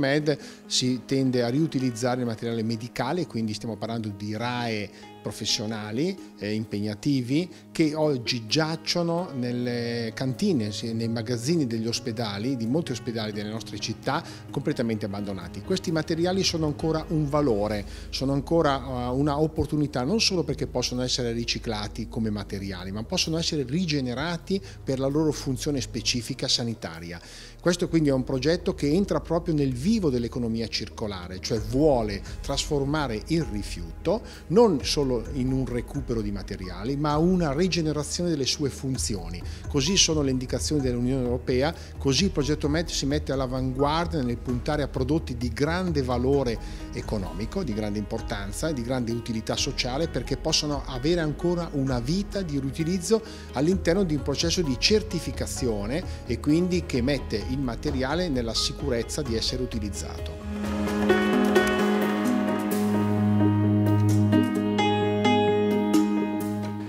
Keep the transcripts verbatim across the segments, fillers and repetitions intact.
Med si tende a riutilizzare il materiale medicale, quindi stiamo parlando di R A E professionali eh, impegnativi che oggi giacciono nelle cantine, nei magazzini degli ospedali, di molti ospedali delle nostre città, completamente abbandonati. Questi materiali sono ancora un valore, sono ancora uh, una opportunità, non solo perché possono essere riciclati come materiali, ma possono essere rigenerati per la loro funzione specifica sanitaria. Questo quindi è un progetto che entra proprio nel vivo dell'economia circolare, cioè vuole trasformare il rifiuto non solo in un recupero di materiali, ma una rigenerazione delle sue funzioni. Così sono le indicazioni dell'Unione Europea, così il progetto M E D si mette all'avanguardia nel puntare a prodotti di grande valore economico, di grande importanza e di grande utilità sociale, perché possono avere ancora una vita di riutilizzo all'interno di un processo di certificazione e quindi che mette il materiale nella sicurezza di essere utilizzato.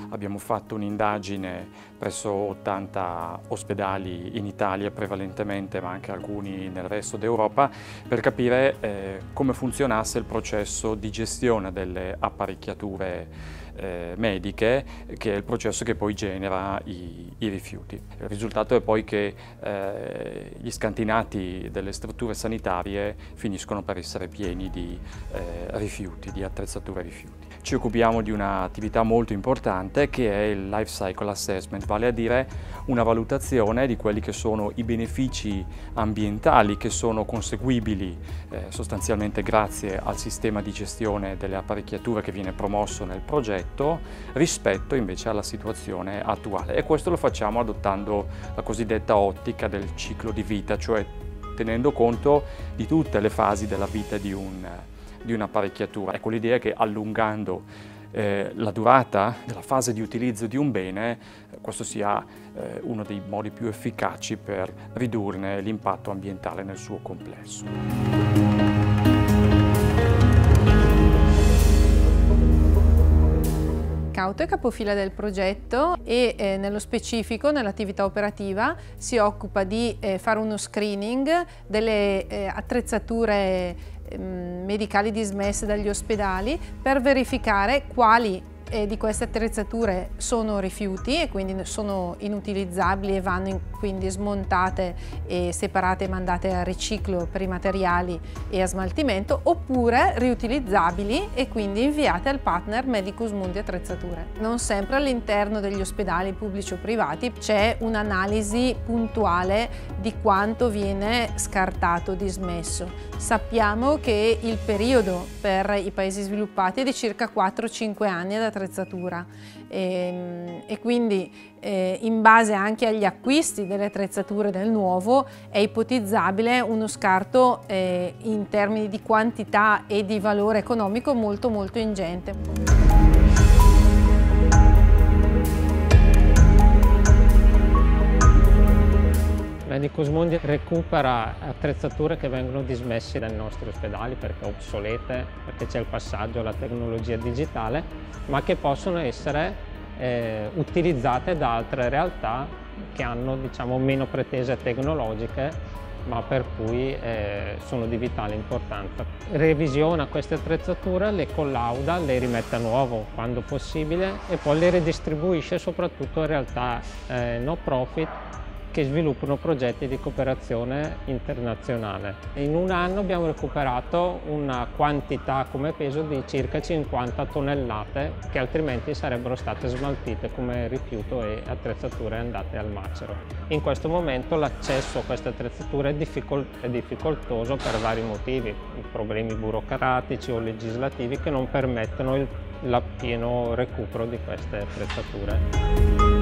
Abbiamo fatto un'indagine presso ottanta ospedali in Italia prevalentemente, ma anche alcuni nel resto d'Europa, per capire eh, come funzionasse il processo di gestione delle apparecchiature eh, mediche, che è il processo che poi genera i, i rifiuti. Il risultato è poi che eh, gli scantinati delle strutture sanitarie finiscono per essere pieni di eh, rifiuti, di attrezzature rifiuti. Ci occupiamo di un'attività molto importante che è il Life Cycle Assessment, vale a dire una valutazione di quelli che sono i benefici ambientali che sono conseguibili eh, sostanzialmente grazie al sistema di gestione delle apparecchiature che viene promosso nel progetto rispetto invece alla situazione attuale. E questo lo facciamo adottando la cosiddetta ottica del ciclo di vita, cioè tenendo conto di tutte le fasi della vita di un di un'apparecchiatura. Ecco, l'idea è che allungando eh, la durata della fase di utilizzo di un bene, questo sia eh, uno dei modi più efficaci per ridurne l'impatto ambientale nel suo complesso. CAUTO è capofila del progetto e eh, nello specifico nell'attività operativa si occupa di eh, fare uno screening delle eh, attrezzature medicali dismesse dagli ospedali per verificare quali eh, di queste attrezzature sono rifiuti e quindi sono inutilizzabili e vanno in, quindi smontate e separate e mandate a riciclo per i materiali e a smaltimento, oppure riutilizzabili e quindi inviate al partner Medicus Mundi Attrezzature. Non sempre all'interno degli ospedali pubblici o privati c'è un'analisi puntuale di quanto viene scartato, dismesso. Sappiamo che il periodo per i paesi sviluppati è di circa quattro cinque anni ad attrezzatura e, e quindi eh, in base anche agli acquisti delle attrezzature del nuovo è ipotizzabile uno scarto eh, in termini di quantità e di valore economico molto molto ingente. Medicus Mundi recupera attrezzature che vengono dismesse dai nostri ospedali perché obsolete, perché c'è il passaggio alla tecnologia digitale, ma che possono essere eh, utilizzate da altre realtà che hanno, diciamo, meno pretese tecnologiche, ma per cui eh, sono di vitale importanza. Revisiona queste attrezzature, le collauda, le rimette a nuovo quando possibile e poi le redistribuisce soprattutto in realtà eh, no profit che sviluppano progetti di cooperazione internazionale. In un anno abbiamo recuperato una quantità come peso di circa cinquanta tonnellate che altrimenti sarebbero state smaltite come rifiuto e attrezzature andate al macero. In questo momento l'accesso a queste attrezzature è, difficol- è difficoltoso per vari motivi, problemi burocratici o legislativi che non permettono il pieno recupero di queste attrezzature.